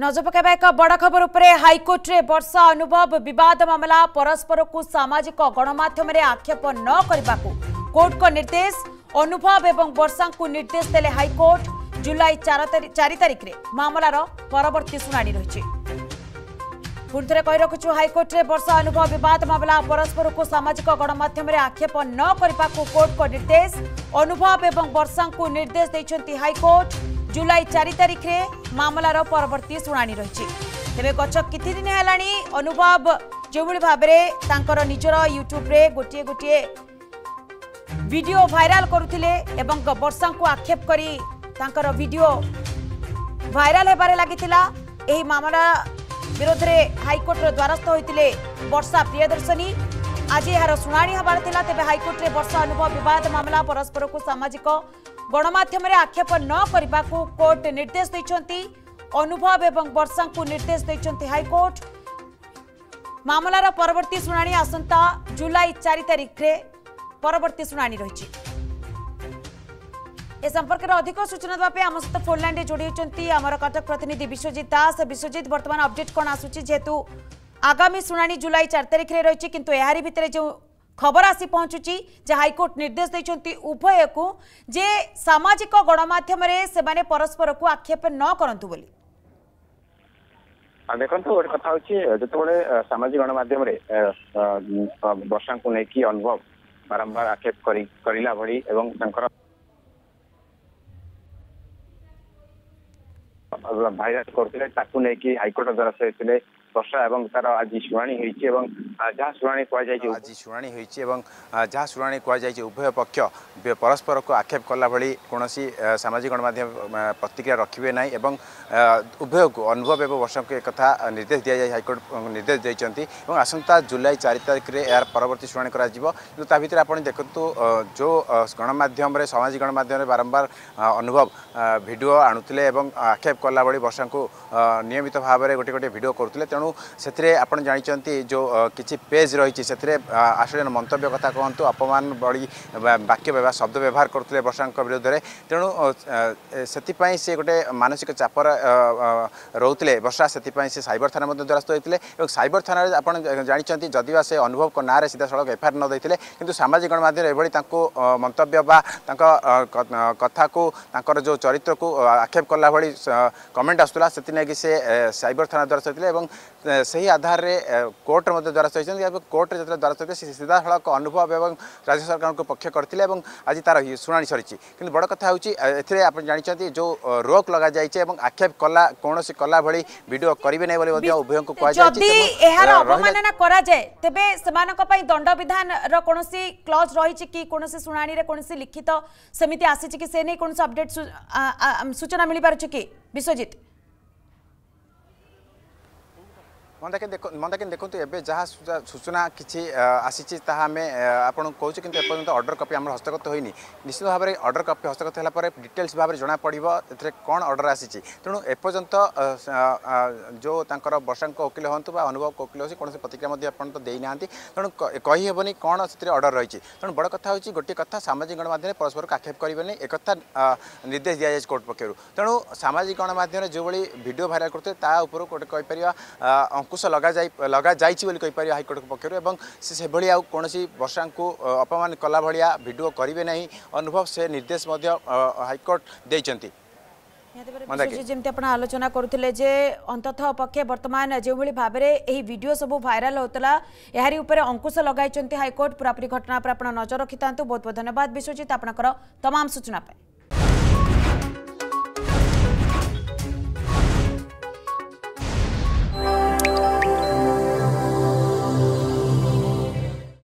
नजर पक एक बड़ खबर उपरे हाईकोर्ट रे वर्षा अनुभव विवाद मामला परस्पर को सामाजिक गणमाध्यम आक्षेप न करने को कोर्ट को निर्देश अनुभव एवं वर्षा को निर्देश देले हाईकोर्ट जुलाई 4 तारिख रे मामलार परवर्ती शुणाणी रही पुणे कही रखुचु हाईकोर्ट रे वर्षा अनुभव विवाद मामला परस्पर को सामाजिक गणमाध्यम आक्षेप न करने को कोर्ट को निर्देश अनुभव एवं वर्षा को निर्देश देछंती हाईकोर्ट जुलाई 4 तारिख रे मामलार परवर्ती शुणाणी रही तेरे गच किदिन है अनुभव जो भाव में निजर यूट्यूब गोटे गोटे वीडियो वायरल करुले वर्षा को आक्षेप करी वीडियो वायरल होबार लगी मामला विरोध में हाईकोर्टर द्वारस्थ होते वर्षा प्रियदर्शिनी आज यार शुणाणी होबार तेज हाईकोर्ट में वर्षा अनुभव विवाद मामला परस्पर को सामाजिक गणमाध्यम आक्षेप न करने को कोर्ट निर्देश देछंती अनुभव एवं वर्षा को निर्देश देछंती हाईकोर्ट मामलार परवर्ती शुणाणी आसंता जुलाई 4 तारिख रे परवर्ती शुणाणी रही ए संपर्क में अधिक सूचना देवाई आम सहित फोन लाइन जोड़ी होती आमर कटक प्रतिनिधि विश्वजीत दास विश्वजीत बर्तमान अपडेट कौन आसूची जेहेतु आगामी शुणाणी जुलाई 4 तारिख रे रही किंतु एहारी भितर जो खबर आसी पहुंचुची जे हाईकोर्ट निर्देश देछंती उभय को जे सामाजिक गणमाध्यम से माने परस्पर को आक्षेप न करंतु बोली देखो गोटे कथा होते सामाजिक गणमाध्यम वर्षा को लेकिन अनुभव बारंबार आक्षेप करा भाई भाइराल करते हाईकोर्ट द्वारा सहित वर्षा और तार आज शुणाणी शुणाणी जहाँ शुणाणी कहुई उभय पक्ष परस्पर को आक्षेप कला भली कौन सामाजिक गणमाध्यम प्रतिक्रिया रखिए ना और उभय को अनुभव एवं वर्षा को एक कथा निर्देश दि जाए हाईकोर्ट निर्देश देती आसंता जुलाई 4 तारिख में यार परवर्ती शुणाणी कर आप देखु जो गणमाध्यम सामाजिक गणमाध्यम बारंबार अनुभव भिडियो आणुते आक्षेप कला भली वर्षा को नियमित भाव में गोटे गोटे भिडियो करुले तेणु से आप जानते जो किसी पेज रही से आश्चर्य मंतव्य कथा कहतु अपमान बड़ी वाक्य व्यवहार शब्द व्यवहार करते वर्षा विरोध में तेणु से गोटे मानसिक चापर रोते वर्षा से साइबर थाना द्वारस्थ होते और साइबर थाना आप जानते जदिबा से अनुभव को ना सीधा सड़क एफआईआर न देते कि सामाजिक गणमाध्यम एभली मंतव्य कथा को जो चरित्र को आक्षेप कला भाई कमेंट आसूला से साइबर थाना द्वारस्थ होते सही आधार रे कोर्ट द्वारस्थ होती कोर्ट जो द्वारस्थ होते सीधा सड़क अनुभव और राज्य सरकार को पक्ष करते आज तार शुणाणी सरी कि बड़ कथा होती जानते जो रोक लग जाए आक्षेप कला कौन कला भाई वीडियो करेंगे नहीं उभय को अवमानना करा जाए तेबे सेमानक दंड विधान रो कौन क्लज रही कि कौन शुणाणी रे कौन लिखित समिति आसी कि से नहीं कौन अपडेट सूचना मिल पार्छ कि विश्वजीत मंदाकिन देखो एवं जहाँ सूचना किसी आसी आम आपको कहूँ कि एपर्त अर्डर कपी आम हस्तगत होनी निश्चित भाव में अर्डर कपी हस्तगत होगा डिटेल्स भाव में जना पड़ ए कौन अर्डर आसी तेणु एपर्त जो वर्षा वकिल हूँ अनुभव वकिल हूँ कौन प्रतिक्रिया तो देना तेणु कही हेनी कौन से अर्डर रही तेणु बड़ कथा हो गोटे कथा सामाजिक गणमाध्यम परस्पर को आक्षेप करें एक निर्देश दि जाए कोर्ट पक्षर तेणु सामाजिक गणमाध्यम जो भाई भिडियो भाइराल करते कहीपर अंकुश लगा जाई कहीपर हाईकोर्ट पक्षर से भाई आउ कौन वर्षा को अपमान कला भाया भिडियो करेंगे नहीं अनुभव से निर्देश हाईकोर्ट देती जमी आप आलोचना करुले जे अंततः पक्षे बर्तमान जो भाव में यही वीडियो सब वायरल होता यार अंकुश लगाई हाईकोर्ट पूरापूरी घटना पर आप नजर रखि था बहुत बहुत धन्यवाद विश्वजीत आपणकर तमाम सूचना।